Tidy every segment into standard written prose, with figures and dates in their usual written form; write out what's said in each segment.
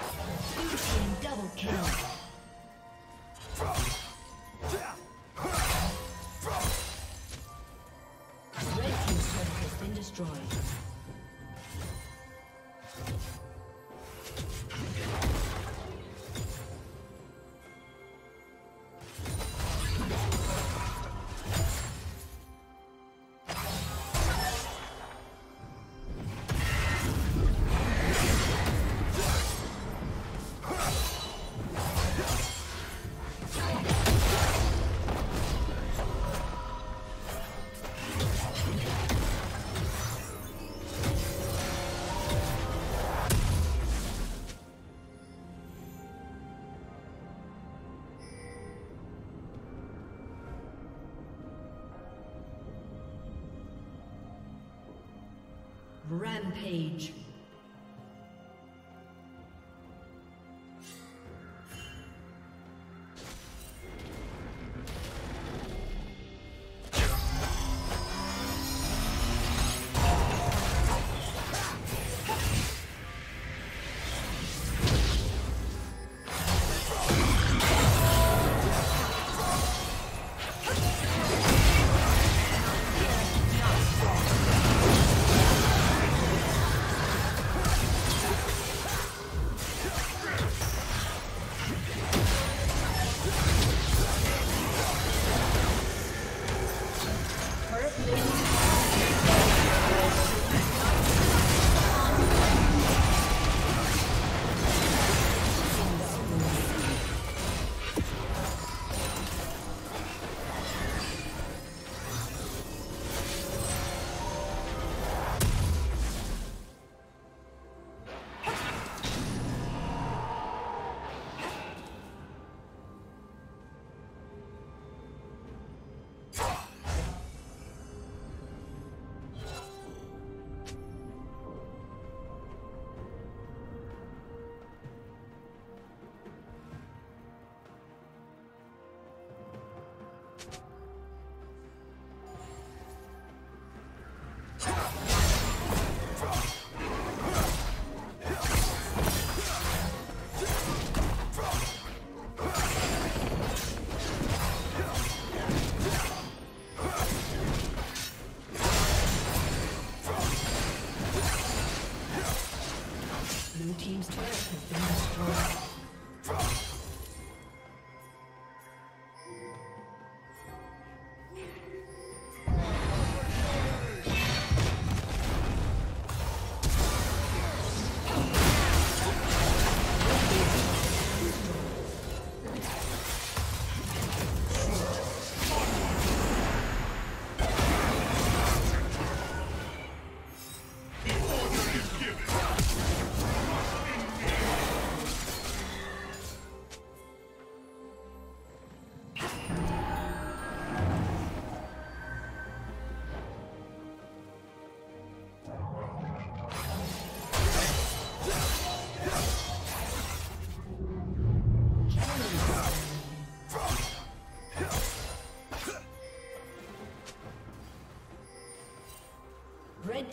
Blue team double kill. Rampage. Red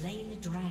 Slain the dragon.